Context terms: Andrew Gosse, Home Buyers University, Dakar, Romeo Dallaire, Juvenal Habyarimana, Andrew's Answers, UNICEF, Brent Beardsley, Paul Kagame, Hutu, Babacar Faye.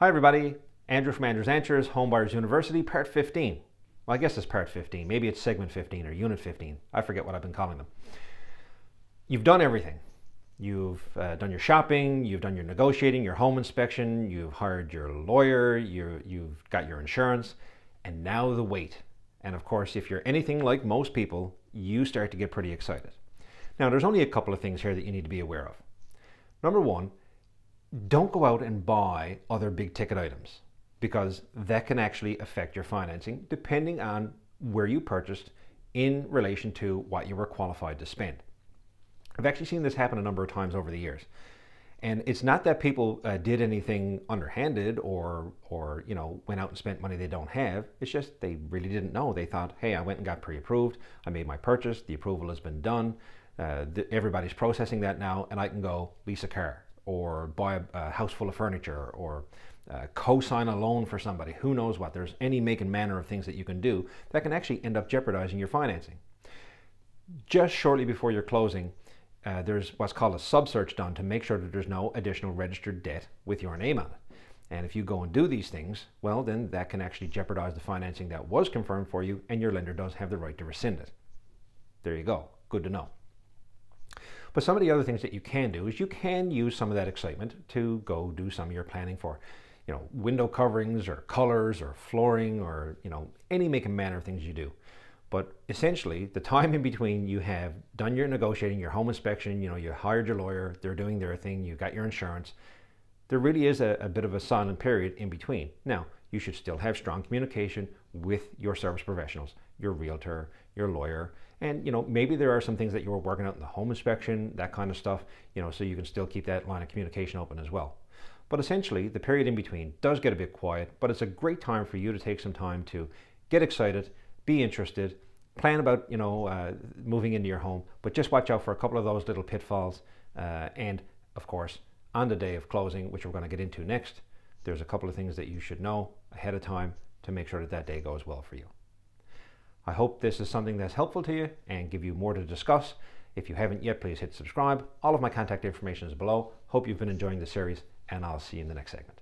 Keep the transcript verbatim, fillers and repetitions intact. Hi everybody, Andrew from Andrew's Answers, Home Buyers University, part fifteen. Well, I guess it's part fifteen, maybe it's segment fifteen or unit fifteen. I forget what I've been calling them. You've done everything. You've uh, done your shopping, you've done your negotiating, your home inspection, you've hired your lawyer, you, you've got your insurance, and now the wait. And of course, if you're anything like most people, you start to get pretty excited. Now, there's only a couple of things here that you need to be aware of. Number one, don't go out and buy other big ticket items because that can actually affect your financing depending on where you purchased in relation to what you were qualified to spend. I've actually seen this happen a number of times over the years. And it's not that people uh, did anything underhanded or, or you know, went out and spent money they don't have. It's just they really didn't know. They thought, hey, I went and got pre-approved. I made my purchase. The approval has been done. Uh, everybody's processing that now, and I can go lease a car or buy a, a house full of furniture or uh, co-sign a loan for somebody, who knows what. There's any make and manner of things that you can do that can actually end up jeopardizing your financing. Just shortly before your closing, uh, there's what's called a sub-search done to make sure that there's no additional registered debt with your name on it. And if you go and do these things, well, then that can actually jeopardize the financing that was confirmed for you, and your lender does have the right to rescind it. There you go, good to know. But some of the other things that you can do is you can use some of that excitement to go do some of your planning for, you know, window coverings or colors or flooring or, you know, any make and manner of things you do. But essentially, the time in between you have done your negotiating, your home inspection, you know, you hired your lawyer, they're doing their thing, you got your insurance. There really is a, a bit of a silent period in between. Now, you should still have strong communication with your service professionals, your realtor, your lawyer, and you know, maybe there are some things that you were working out in the home inspection, that kind of stuff, you know, so you can still keep that line of communication open as well. But essentially, the period in between does get a bit quiet, but it's a great time for you to take some time to get excited, be interested, plan about, you know, uh, moving into your home, but just watch out for a couple of those little pitfalls. Uh, and of course, on the day of closing, which we're going to get into next, there's a couple of things that you should know ahead of time to make sure that that day goes well for you. I hope this is something that's helpful to you and give you more to discuss. If you haven't yet, please hit subscribe. All of my contact information is below. Hope you've been enjoying the series, and I'll see you in the next segment.